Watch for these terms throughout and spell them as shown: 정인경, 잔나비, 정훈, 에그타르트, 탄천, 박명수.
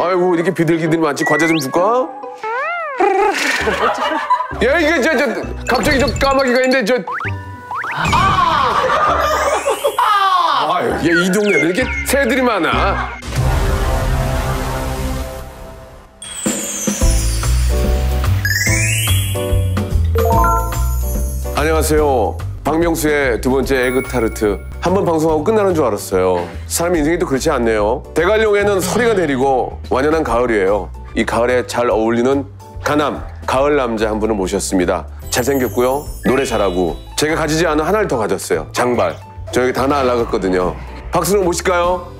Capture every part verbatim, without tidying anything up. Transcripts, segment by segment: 아이고 이렇게 비둘기들이 많지. 과자 좀 줄까? 야 이게 저, 저 갑자기 저 까마귀가 있는데 저 아! 아! 아유, 야, 이 동네는 이렇게 새들이 많아. 안녕하세요. 박명수의 두 번째 에그타르트. 한 번 방송하고 끝나는 줄 알았어요. 사람 인생이 또 그렇지 않네요. 대관령에는 서리가 내리고 완연한 가을이에요. 이 가을에 잘 어울리는 가남, 가을 남자 한 분을 모셨습니다. 잘생겼고요. 노래 잘하고. 제가 가지지 않은 하나를 더 가졌어요. 장발. 저 여기 다 날라갔거든요. 박수로 모실까요?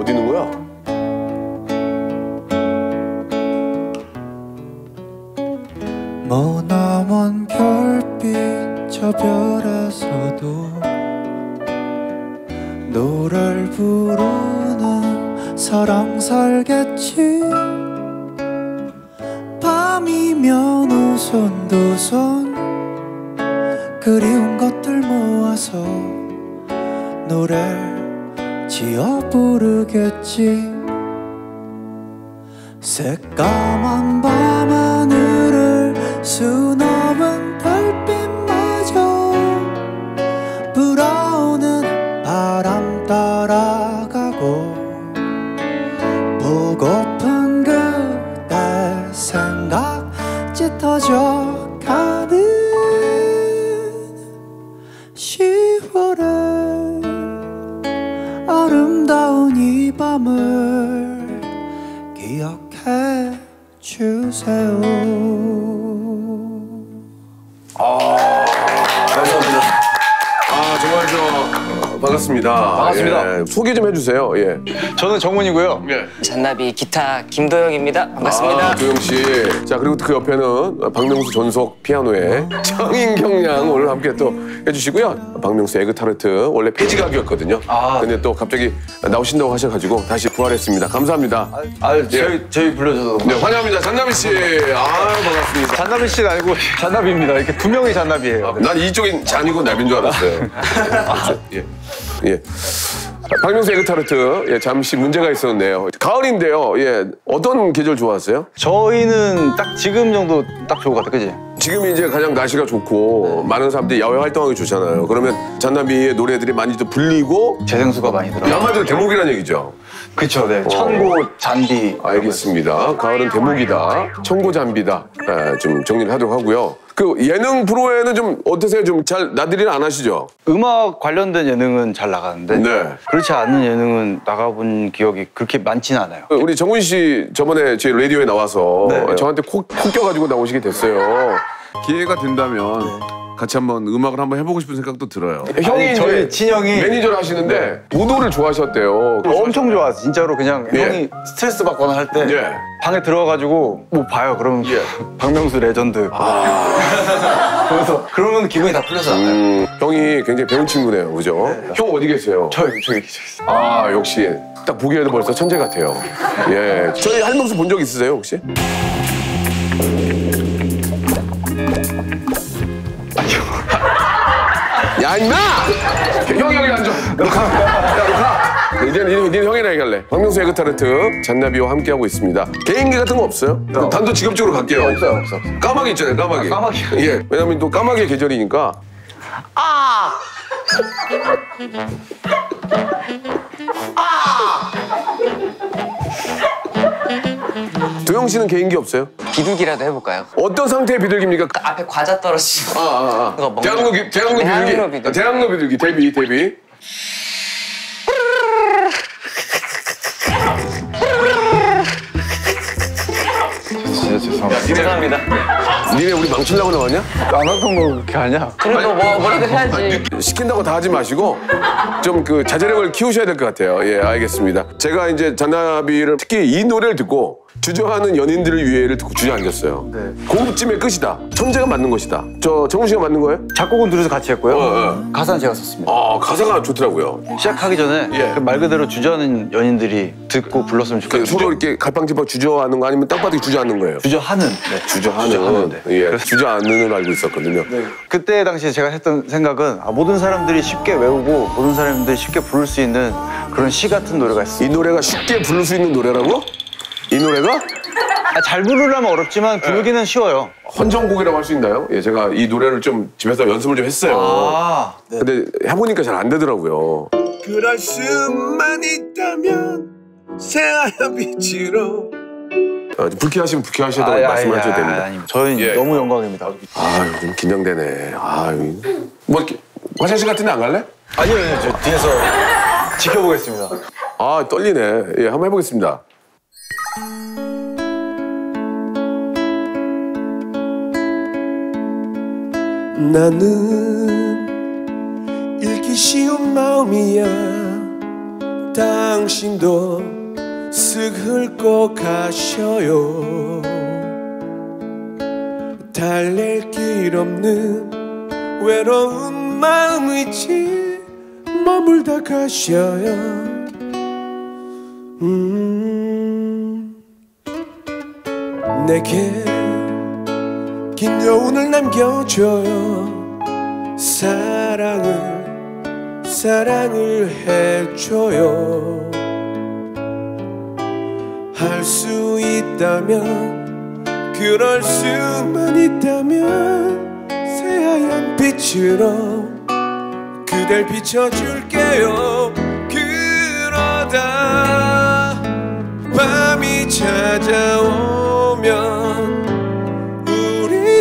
어디 있는 거야? 머나먼 별빛 저 별에서도 노래를 부르는 사랑 살겠지. 밤이면 우선 두 손 그리운 것들 모아서 노래를 지어 부르겠지. 새까만 밤하늘을 수놓은 별빛마저 불어오는 바람 따라가고 보고픈 그대 생각 짙어져 가는 시월의 아름다운 이 밤을 기억해 주세요. 반갑습니다. 반갑습니다. 예. 소개 좀 해주세요. 예. 저는 정훈이고요. 예. 잔나비 기타 김도영입니다. 반갑습니다. 아, 도영 씨. 자 그리고 그 옆에는 박명수 전속 피아노의 정인경 양 오늘 함께 또 해주시고요. 박명수 에그타르트 원래 폐지각이었거든요. 아. 근데 또 갑자기 나오신다고 하셔가지고 다시 부활했습니다. 감사합니다. 아, 아 예. 저희 저희 불러줘서 네, 환영합니다. 잔나비 씨. 아 반갑습니다. 잔나비 씨가 아니고 잔나비입니다. 이렇게 두 명이 잔나비예요. 아, 난 이쪽인 잔이고 나비인 줄 알았어요. 아. 예. 예, 박명수 에그타르트 예, 잠시 문제가 있었네요. 가을인데요. 예, 어떤 계절 좋아하세요? 저희는 딱 지금 정도 딱 좋은 것 같아요. 그치? 지금이 이제 가장 날씨가 좋고 네. 많은 사람들이 야외 활동하기 좋잖아요. 그러면 잔나비의 노래들이 많이 또 불리고 재생수가 많이 들어요. 야마도 대목이라는 얘기죠? 그렇죠. 네. 어. 천고, 잔비. 알겠습니다. 가을은 대목이다. 천고, 잔비다. 네, 좀 정리를 하도록 하고요. 그 예능 프로에는 좀 어떠세요? 좀 잘 나들이는 안 하시죠? 음악 관련된 예능은 잘 나가는데 네. 그렇지 않은 예능은 나가본 기억이 그렇게 많진 않아요. 우리 정훈 씨 저번에 제 라디오에 나와서 네. 저한테 콕, 콕 껴가지고 나오시게 됐어요. 기회가 된다면 네. 같이 한번 음악을 한번 해보고 싶은 생각도 들어요. 형이 아니, 저희 친형이 매니저를 하시는데 네. 우도를 좋아하셨대요. 엄청 좋아하세요. 진짜로 그냥 예. 형이 스트레스 받거나 할 때 예. 방에 들어와가지고 뭐 봐요. 그러면 예. 박명수 레전드. 아... 그래서 그러면 기분이 다 풀려서 안 나요. 음... 형이 굉장히 배운 친구네요. 그죠? 네. 형 어디 계세요? 저 여기 저기 계세요. 아 역시 딱 보기에도 벌써 천재 같아요. 예, 저희 할명수 본 적 있으세요 혹시? 야 임마! 형이 여기 앉아. 너 가. 야, 너 가. 이제 니네 형이랑 얘기할래. 박명수 에그타르트 잔나비와 함께하고 있습니다. 개인기 같은 거 없어요? No. 단도직입적으로 갈게요. 네, 없어요, 없어요. 까마귀 있잖아요, 까마귀. 아, 까마귀. 예, 왜냐면 또 까마귀의 계절이니까. 아! 아! 도영 씨는 개인기 없어요? 비둘기라도 해볼까요? 어떤 상태의 비둘기입니까? 그 앞에 과자 떨어지는 아, 아, 아. 그거 대학로, 기, 대학로 비둘기. 비둘기. 아, 대학로 비둘기. 데뷔, 데뷔. 진짜 죄송합니다. 야, 죄송합니다. 니네 우리 망치려고 나왔냐? 안 할 건 뭐 그렇게 하냐? 그래도 뭐 뭐라도 해야지. 시킨다고 다 하지 마시고 좀 그 자제력을 키우셔야 될 것 같아요. 예, 알겠습니다. 제가 이제 잔나비를 특히 이 노래를 듣고 주저하는 연인들을 위해를 듣고 주저앉았어요. 네. 고급짐의 끝이다. 천재가 맞는 것이다. 저 정훈 씨가 맞는 거예요? 작곡은 둘이서 같이 했고요. 어, 네. 가사는 제가 썼습니다. 아, 가사가 좋더라고요. 시작하기 전에 예. 그 말 그대로 주저하는 연인들이 듣고 불렀으면 좋겠어요. 그러니까 주저 이렇게 갈팡질팡 주저하는 거 아니면 땅바닥에 주저앉는 거예요? 주저하는. 네. 주저하는. 주저하는. 네. 예. 주저앉는 걸 알고 있었거든요. 네. 그때 당시에 제가 했던 생각은 아, 모든 사람들이 쉽게 외우고 모든 사람들이 쉽게 부를 수 있는 그런 시 같은 노래가 있어요. 이 노래가 쉽게 부를 수 있는 노래라고? 이 노래가? 아, 잘 부르려면 어렵지만 부르기는 네. 쉬워요. 헌정곡이라고 할 수 있나요? 예, 제가 이 노래를 좀 집에서 연습을 좀 했어요. 아, 네. 근데 해보니까 잘 안 되더라고요. 그럴 수만 있다면 새하얀 빛으로 아, 불쾌하시면 불쾌하시다고 말씀하셔도 됩니다. 아니, 저희 예. 너무 영광입니다. 아, 요즘 긴장되네. 아, 뭐 이렇게 화장실 같은 데 안 갈래? 아니요, 아니요. 저 뒤에서 지켜보겠습니다. 아, 떨리네. 예, 한번 해보겠습니다. 나는 읽기 쉬운 마음이야. 당신도 쓱 훑고 가셔요. 달랠 길 없는 외로운 마음이지 머물다 가셔요. 음, 내게 긴 여운을 남겨줘요. 사랑을 사랑을 해줘요. 할 수 있다면 그럴 수만 있다면 새하얀 빛으로 그댈 비춰줄게요. 그러다 밤이 찾아오면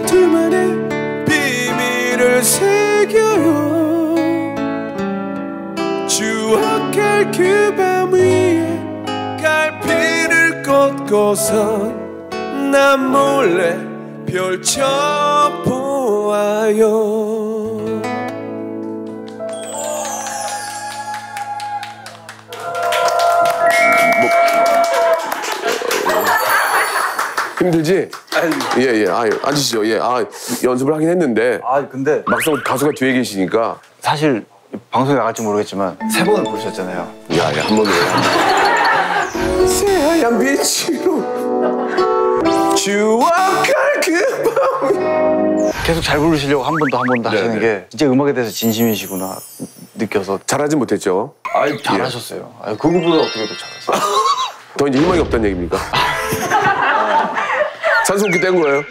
둘만의 비밀을 새겨요. 추억할 그 밤 위에 갈피를 꽂고서 난 몰래 펼쳐보아요. 힘들지? 예예, 예. 아, 앉으시죠. 예, 아 연습을 하긴 했는데. 아 근데 막상 가수가 뒤에 계시니까 사실 방송에 나갈지 모르겠지만 세 번은 보셨잖아요. 야야, 한 번도. 새하얀 빛으로 추억할 그 밤. 계속 잘 부르시려고 한 번 더 한 번 더 하시는 게 진짜 음악에 대해서 진심이시구나 느껴서. 잘하진 못했죠. 아, 잘하셨어요. 예. 아, 그거보다 어떻게 더 잘하세요? 더 이제 희망이 없다는 얘기입니까? 산수호흡기 뗀 거예요?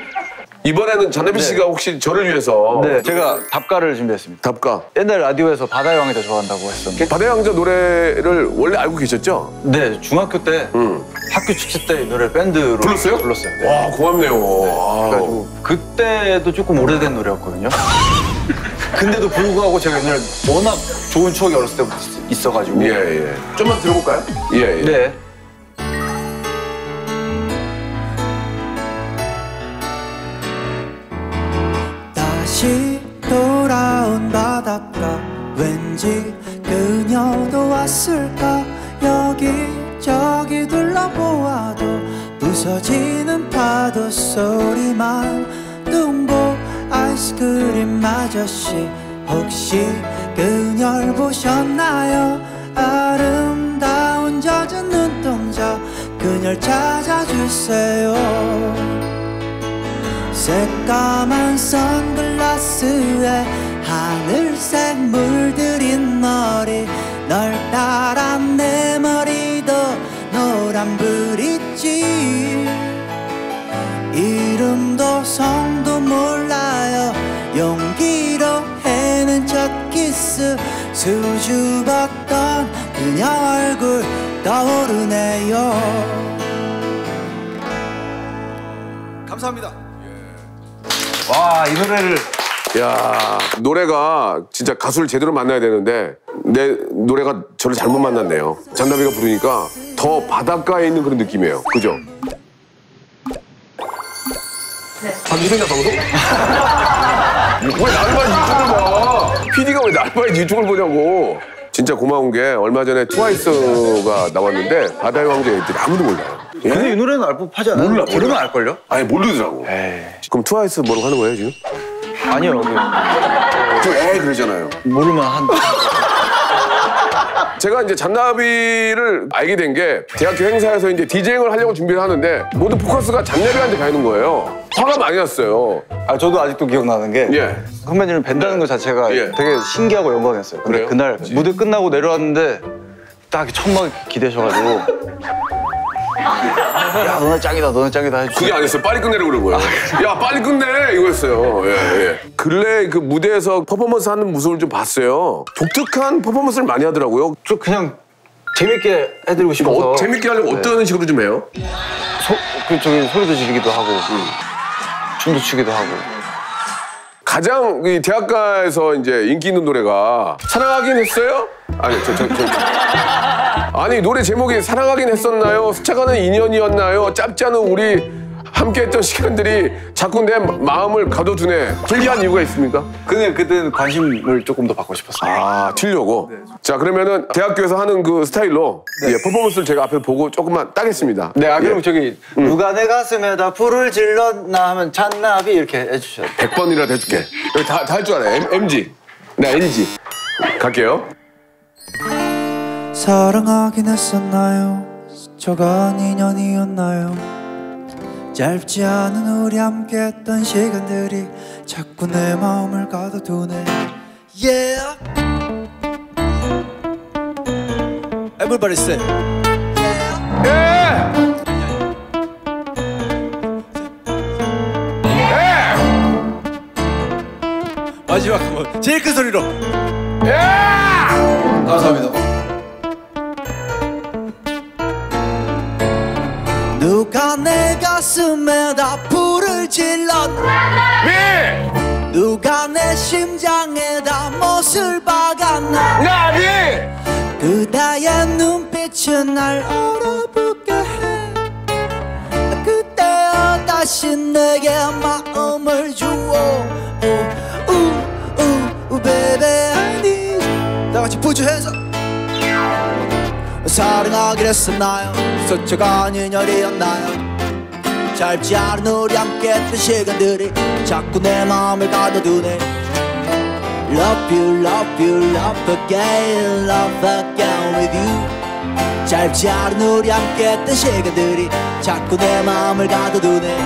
이번에는 잔나비 네. 씨가 혹시 저를 위해서 네, 제가 답가를 준비했습니다. 답가. 옛날 라디오에서 바다의 왕자 좋아한다고 했었는데 바다의 왕자 노래를 원래 알고 계셨죠? 네, 중학교 때 음. 학교 축제 때 이 노래를 밴드로 불렀어요? 불렀어요. 네. 와, 고맙네요. 네, 그래가지고 그때도 조금 오래된 노래였거든요. 근데도 불구하고 제가 옛날 워낙 좋은 추억이 어렸을 때부터 있어가지고 예, 예. 좀만 들어볼까요? 예, 예. 네. 다시 돌아온 바닷가 왠지 그녀도 왔을까. 여기저기 둘러보아도 부서지는 파도 소리만 눈보 아이스크림 아저씨 혹시 그녀를 보셨나요. 아름다운 젖은 눈동자 그녀를 찾아주세요. 새까만 선글라스에 하늘색 물들인 머리 널 따라 내 머리도 노란 브릿지. 이름도 성도 몰라요. 용기로 해낸 첫 키스 수줍었던 그녀 얼굴 떠오르네요. 감사합니다. 와, 이 노래를. 야, 노래가 진짜 가수를 제대로 만나야 되는데 내 노래가 저를 잘못 만났네요. 잔나비가 부르니까 더 바닷가에 있는 그런 느낌이에요. 그죠? 네. 아, 유생자 방송? 왜 나를 봐야지 유튜브를 봐. 피디가 왜 나를 봐야지 유튜브를 보냐고. 진짜 고마운 게 얼마 전에 트와이스가 나왔는데 바다의 왕자에 있더니 아무도 몰라요. 예? 근데 이 노래는 알 법하지 않아요? 몰라. 들으면 알걸요? 아니 모르더라고. 에이. 그럼 트와이스 뭐라고 하는 거예요 지금? 아니요. 그 에이 그러잖아요. 모를만 한다. 제가 이제 잔나비를 알게 된 게 대학교 행사에서 이제 디제잉을 하려고 준비를 하는데 모든 포커스가 잔나비한테 가 있는 거예요. 화가 많이 났어요. 아 저도 아직도 기억나는 게 예. 선배님을 뵌다는 것 자체가 예. 되게 신기하고 영광이었어요. 근데 그래요? 그날 그치. 무대 끝나고 내려왔는데 딱 천막 기대셔가지고 야 너네 짱이다 너네 짱이다 해주고 그게 아니었어요. 빨리 끝내려고 그런 거예요. 야 빨리 끝내 이거였어요. 예, 예. 근래 그 무대에서 퍼포먼스 하는 모습을 좀 봤어요. 독특한 퍼포먼스를 많이 하더라고요. 저 그냥 재밌게 해드리고 싶어서 어, 재밌게 하려고 네. 어떤 식으로 좀 해요? 소, 그 저기 소리도 지르기도 하고 음. 춤도 추기도 하고. 가장 이 대학가에서 이제 인기 있는 노래가 사랑하긴 했어요? 아니 저 저 저. 아니 노래 제목이 사랑하긴 했었나요? 스쳐가는 인연이었나요? 짧지 않은 우리 함께했던 시간들이 자꾸 내 마음을 가둬두네. 불리한 이유가 있습니까? 그냥 그때는 관심을 조금 더 받고 싶었어요. 아 틀려고? 네. 자 그러면은 대학교에서 하는 그 스타일로 네. 예, 퍼포먼스를 제가 앞에 보고 조금만 따겠습니다. 네 아, 그럼 예. 저기 음. 누가 내 가슴에다 불을 질렀나 하면 잔나비 이렇게 해주셔야 돼요. 백 번이라도 해줄게. 여기 다 할 줄 알아요. 엠지. 네 엔지. 갈게요. 사랑하긴 했었나요? 스쳐간 인연이었나요? 짧지 않은 우리 함께했던 시간들이 자꾸 내 마음을 가둬두네. Yeah. Everybody say. Yeah. Yeah. Yeah. 마지막 한 번 제일 큰 소리로. Yeah. 감사합니다. 누가 내 가슴에다 불을 질렀나 네. 누가 내 심장에다 못을 박았나 네. 그대의 눈빛은 날 얼어붙게 해. 그대여 다시 내게 마음을 주어 우우우 베베 I need you. 다 같이 부주해서 사랑하기로 했었나요? 스쳐간 인연이었나요? 짧지 않은 우리 함께했던 시간들이 자꾸 내 마음을 가둬두네. Love you, love you, love again, love again with you. 짧지 않은 우리 함께했던 시간들이 자꾸 내 마음을 가둬두네.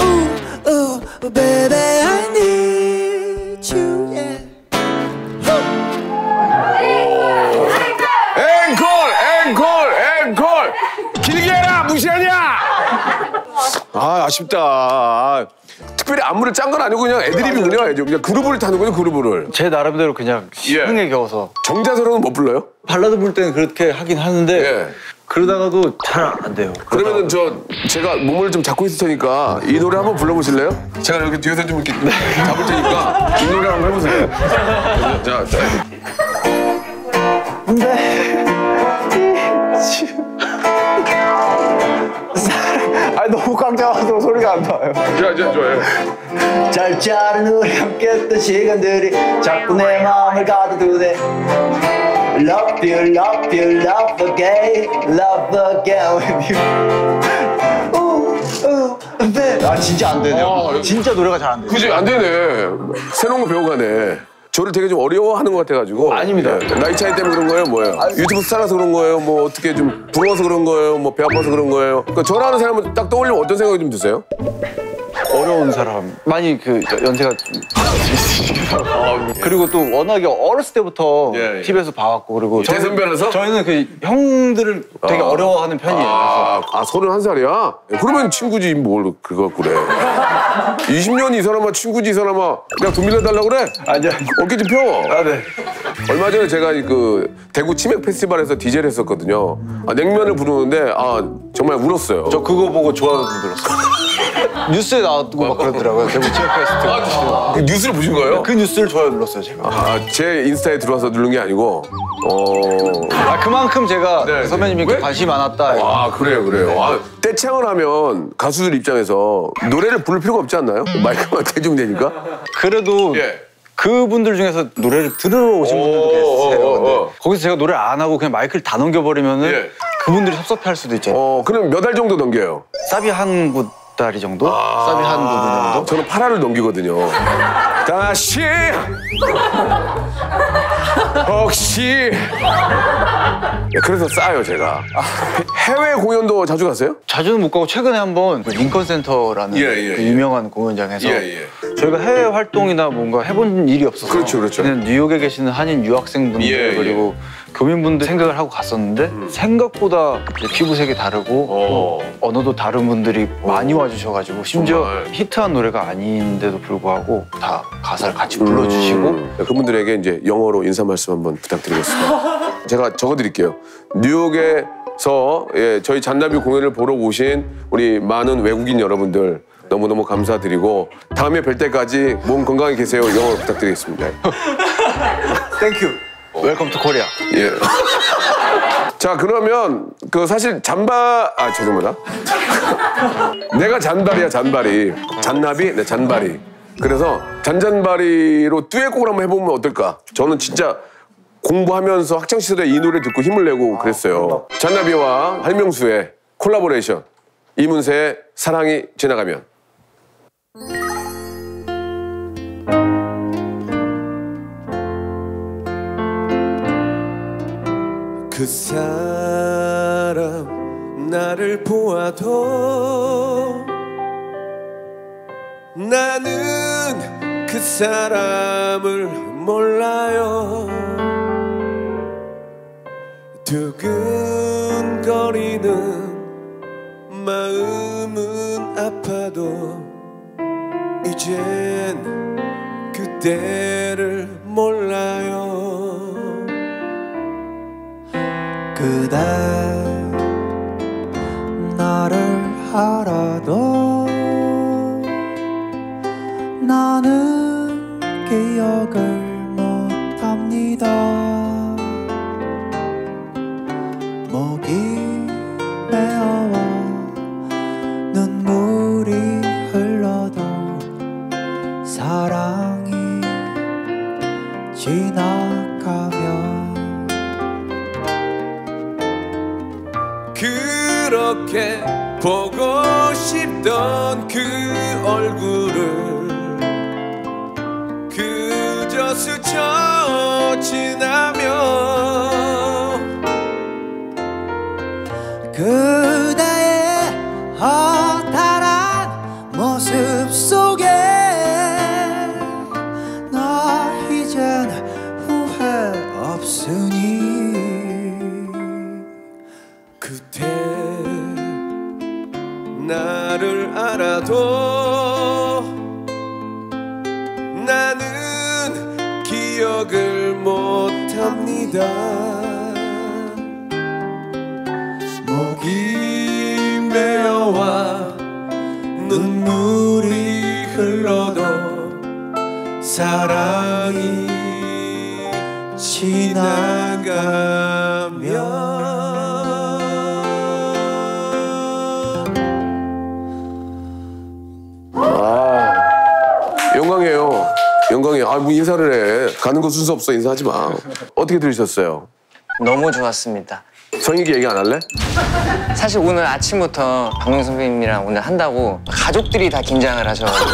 Ooh, ooh, baby, I need you, yeah. 아 아쉽다. 특별히 안무를 짠 건 아니고 그냥 애드립이군요. 애드립. 그냥 그루브를 타는군요. 그루브를 제 나름대로 그냥 흥에 예. 겨워서. 정자세로는 못 불러요? 발라드 부를 때는 그렇게 하긴 하는데 예. 그러다가도 잘 안 돼요. 그러면은 저 제가 몸을 좀 잡고 있을 테니까 이 노래 한번 불러보실래요? 제가 이렇게 뒤에서 좀 이렇게 잡을 테니까 이 노래 한번 해보세요. 자, 자. 네. 너무 깜짝 와서 소리가 안 나와요. 자, 자, 좋아요. 짧지 않은 우리 함께했던 시간들이 자꾸 내 마음을 가둬두네. Love you, love you, love again, love again with you. 오, 오, 네. 아, 진짜 안 되네요. 아, 진짜 노래가 잘 안 돼요. 그지, 안 되네. 새로운 거 배워가네. 저를 되게 좀 어려워하는 것 같아가지고. 아, 아닙니다. 네. 나이 차이 때문에 그런 거예요? 뭐예요? 아니, 유튜브 스타라서 그런 거예요? 뭐 어떻게 좀 부러워서 그런 거예요? 뭐 배 아파서 그런 거예요? 그러니까 저라는 사람을 딱 떠올리면 어떤 생각이 좀 드세요? 어려운 사람. 많이 그 연세가 아, 그리고 또 워낙에 어렸을 때부터 예, 예. 티비에서 봐왔고 그리고 대선 변호사? 저희는 그 형들을 되게 아, 어려워하는 편이에요. 아, 아 서른한 살이야? 그러면 친구지 뭘 그거 그래. 이십 년 이 사람아 친구지 이 사람아. 그냥 돈 빌려달라고 그래? 아니야. 어깨 좀 펴. 아, 네. 얼마 전에 제가 그 대구 치맥 페스티벌에서 디제이를 했었거든요. 아, 냉면을 부르는데 아 정말 울었어요. 저 그거 보고 좋아하는 분 들었어요. 뉴스에 나왔고 막 그러더라고요. 대구 치맥 페스티벌. 아, 그 뉴스를 보신 거예요? 그 뉴스를 좋아요 눌렀어요 제가. 아, 제 인스타에 들어와서 누른 게 아니고. 어. 아 그만큼 제가 네, 선배님이 왜? 관심이 많았다. 아 그래요 그래요. 네. 아, 떼창을 하면 가수들 입장에서 노래를 부를 필요가 없지 않나요? 마이크만 대주면 되니까. 그래도 예. 그분들 중에서 노래를 들으러 오신 분들도 계세요. 근데 거기서 제가 노래를 안 하고 그냥 마이크를 다 넘겨버리면은. 예. 그분들이 섭섭해할 수도 있죠. 어, 그럼 몇 달 정도 넘겨요? 사비 한 구다리 정도? 아 사비 한 구분 정도? 저는 팔 화를 넘기거든요. 다시 혹시 그래서 싸요 제가. 아, 해외 공연도 자주 가세요? 자주는 못 가고 최근에 한번 링컨센터라는 예, 예, 그 유명한 예. 공연장에서 예, 예. 저희가 해외 활동이나 뭔가 해본 일이 없어서 그렇죠, 그렇죠. 그냥 뉴욕에 계시는 한인 유학생분들 예, 그리고 예. 교민분들 생각을 하고 갔었는데 음. 생각보다 피부색이 다르고 오. 언어도 다른 분들이 오. 많이 와주셔가지고 심지어 정말. 히트한 노래가 아닌데도 불구하고 다 가사를 같이 불러주시고 음. 그분들에게 이제 영어로 인사 말씀 한번 부탁드리겠습니다. 제가 적어드릴게요. 뉴욕에서 예, 저희 잔나비 공연을 보러 오신 우리 많은 외국인 여러분들 너무너무 감사드리고 다음에 뵐 때까지 몸 건강히 계세요. 영어로 부탁드리겠습니다. 땡큐. 웰컴 투 코리아. 예. 자 그러면 그 사실 잔바... 아 죄송합니다. 내가 잔바리야 잔바리. 잔나비? 네 잔바리. 그래서 잔잔바리로 듀엣곡을 한번 해보면 어떨까? 저는 진짜 공부하면서 학창시절에 이 노래 듣고 힘을 내고 그랬어요. 잔나비와 한명수의 콜라보레이션 이문세의 사랑이 지나가면. 그 사람 나를 보아도 나는 그 사람을 몰라요. 두근거리는 마음은 아파도 이젠 그대를 몰라요. 그대 나를 알아도 나는 기억을 못합니다. 목이 메어와 눈물이 흘러도 사랑이 지나가면 그렇게 보고 싶던 그 얼굴을 스쳐 지나며 그대의 허탈한 모습 속에 나 이젠 후회 없으니 그대 나를 알아도 나는 기억을 못합니다. 목이 메어와 눈물이 흘러도 사랑이 지나가면. 와, 영광이에요. 영광이에요. 아, 뭐 인사를 해. 가는 거 순서 없어. 인사하지 마. 어떻게 들으셨어요? 너무 좋았습니다. 성익이 얘기 안 할래? 사실 오늘 아침부터 박명수 선배님이랑 오늘 한다고 가족들이 다 긴장을 하셔가지고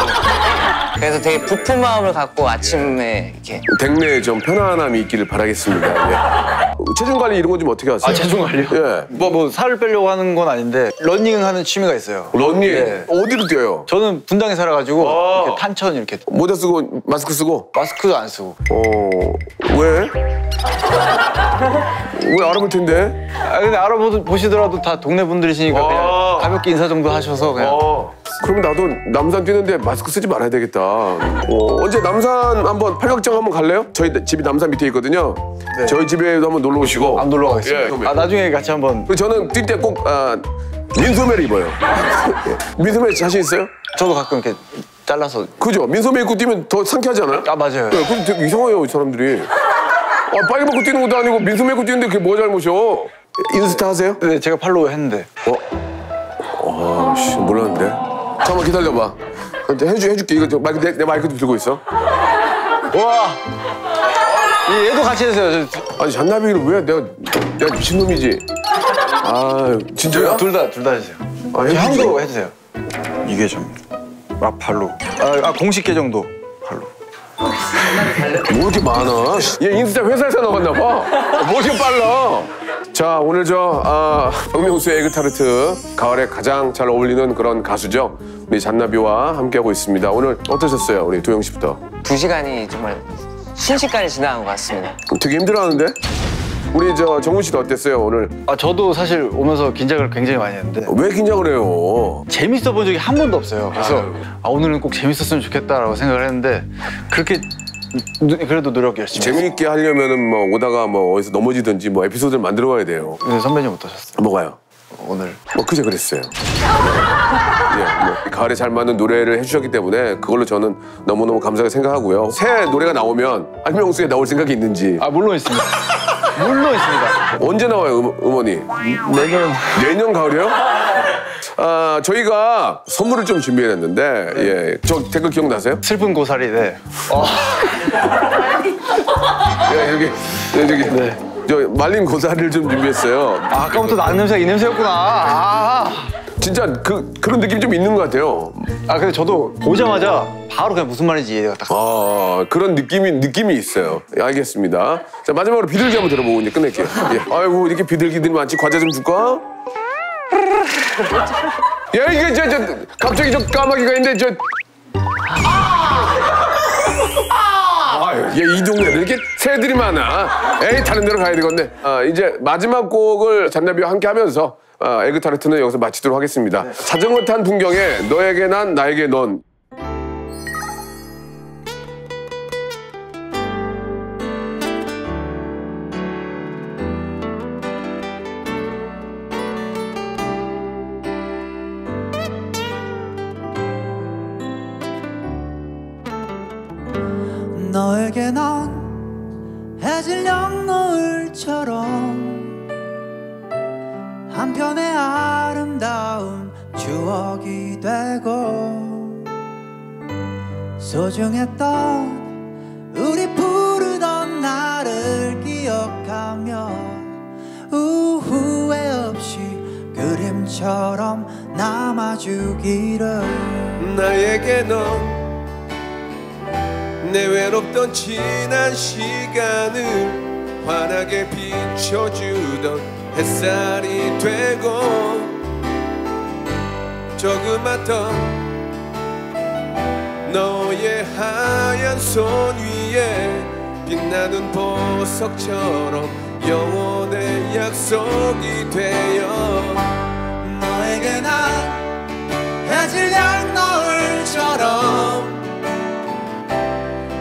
그래서 되게 부푼 마음을 갖고 아침에 이렇게 댁내에 좀 편안함이 있기를 바라겠습니다. 예. 체중 관리 이런 건 좀 어떻게 하세요? 아, 체중 관리요? 예. 뭐, 뭐 살을 빼려고 하는 건 아닌데 러닝 하는 취미가 있어요. 러닝? 예. 어디로 뛰어요? 저는 분당에 살아가지고 아 이렇게 탄천 이렇게 모자 쓰고 마스크 쓰고? 마스크도 안 쓰고. 어... 왜? 왜 알아볼 텐데? 아 근데 알아보시더라도 다 동네 분들이시니까 아 그냥 가볍게 인사 정도 하셔서 그냥. 아 그럼 나도 남산 뛰는데 마스크 쓰지 말아야 되겠다. 어, 언제 남산 한번 팔각정 한번 갈래요? 저희 집이 남산 밑에 있거든요. 네. 저희 집에도 한번 놀러 오시고. 안 놀러 가겠습니다. 예, 아 나중에 같이 한번. 저는 뛸 때 꼭 아, 민소매를 입어요. 민소매 자신 있어요? 저도 가끔 이렇게 잘라서. 그죠? 민소매 입고 뛰면 더 상쾌하지 않아요? 아 맞아요. 네, 근데 되게 이상해요 이 사람들이. 아, 빨개 벗고 뛰는 것도 아니고 민소매 입고 뛰는데 그게 뭐 잘못이요? 인스타 하세요? 네, 제가 팔로우 했는데. 어? 아, 씨, 몰랐는데. 잠깐만 기다려봐. 해주, 해줄게. 이거 저 마이크, 내, 내 마이크도 들고 있어. 와! 얘도 같이 해주세요. 아니, 잔나비를 왜 내가, 내가 미친놈이지? 아, 진짜요? 둘 다, 둘 다 해주세요. 아, 향도 해주세요. 이게 좀. 아, 발로. 아, 아 공식 계정도. 발로. 뭐 이렇게 많아? 얘 인스타 회사에서 나왔나 봐. 뭐 이렇게 빨라? 자, 오늘 저 아, 박명수의 에그타르트, 가을에 가장 잘 어울리는 그런 가수죠. 우리 잔나비와 함께하고 있습니다. 오늘 어떠셨어요? 우리 도영 씨부터. 두 시간이 정말 순식간에 지나간 것 같습니다. 되게 힘들어하는데? 우리 저 정훈 씨도 어땠어요 오늘? 아 저도 사실 오면서 긴장을 굉장히 많이 했는데. 왜 긴장을 해요? 재밌어 본 적이 한 번도 없어요. 그래서 아, 아 오늘은 꼭 재밌었으면 좋겠다라고 생각을 했는데 그렇게 그래도 노력 열심히. 재미있게 하려면은 뭐 오다가 뭐 어디서 넘어지든지 뭐 에피소드를 만들어 와야 돼요. 근데 선배님 어떠셨어요? 뭐가요? 오늘. 뭐 그제 그랬어요. 예, 뭐 가을에 잘 맞는 노래를 해주셨기 때문에 그걸로 저는 너무너무 감사하게 생각하고요. 새 노래가 나오면 박명수에 나올 생각이 있는지. 아 물론 있습니다. 물론 있습니다. 언제 나와요, 음, 음원이? 내년. 내년 가을이요? 아, 저희가 선물을 좀 준비해놨는데, 네. 예. 저 댓글 기억나세요? 슬픈 고사리, 네. 어. 예, 여기, 여기, 여기. 네. 저 말린 고사리를 좀 준비했어요. 아, 아까부터 난 냄새가 이 냄새였구나. 아. 진짜 그, 그런 느낌이 좀 있는 것 같아요. 아, 근데 저도 보자마자 바로 그냥 무슨 말인지 이해가 딱. 아, 그런 느낌이, 느낌이 있어요. 예, 알겠습니다. 자, 마지막으로 비둘기 한번 들어보고 이제 끝낼게요. 예. 아이고, 이렇게 비둘기들이 많지? 과자 좀 줄까? 야, 이게 저, 저, 갑자기 저 까마귀가 있는데, 저. 야, 이 동네는 이렇게 새들이 많아. 에이, 다른 데로 가야 되겠네. 아, 이제 마지막 곡을 잔나비와 함께 하면서 아, 에그타르트는 여기서 마치도록 하겠습니다. 네. 자전거 탄 풍경에 너에게 난, 나에게 넌. 너에게 난 해질녘 노을처럼 한 편의 아름다운 추억이 되고 소중했던 우리 부르던 나를 기억하며 후회 없이 그림처럼 남아주기를. 나에게 넌 내 외롭던 지난 시간을 환하게 비춰주던 햇살이 되고 조그맣던 너의 하얀 손 위에 빛나는 보석처럼 영원의 약속이 되어. 너에게 난 해질녘 너울처럼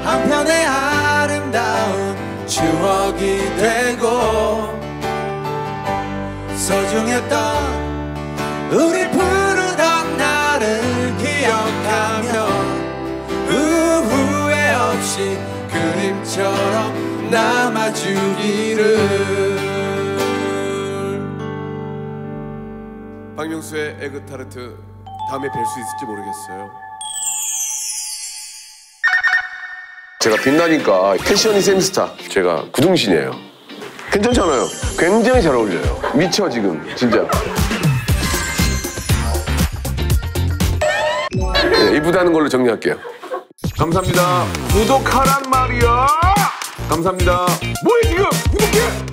한편의 아름다운 추억이 되고 소중했던 우리 부르던 나를 기억하며 후회 없이 그림처럼 남아주기를. 박명수의 에그타르트 다음에 뵐 수 있을지 모르겠어요. 제가 빛나니까 패션이 샘스타. 제가 구둥신이에요. 괜찮잖아요. 굉장히 잘 어울려요. 미쳐 지금 진짜. 네, 이쁘다는 걸로 정리할게요. 감사합니다. 구독하란 말이야. 감사합니다. 뭐해 지금? 구독해.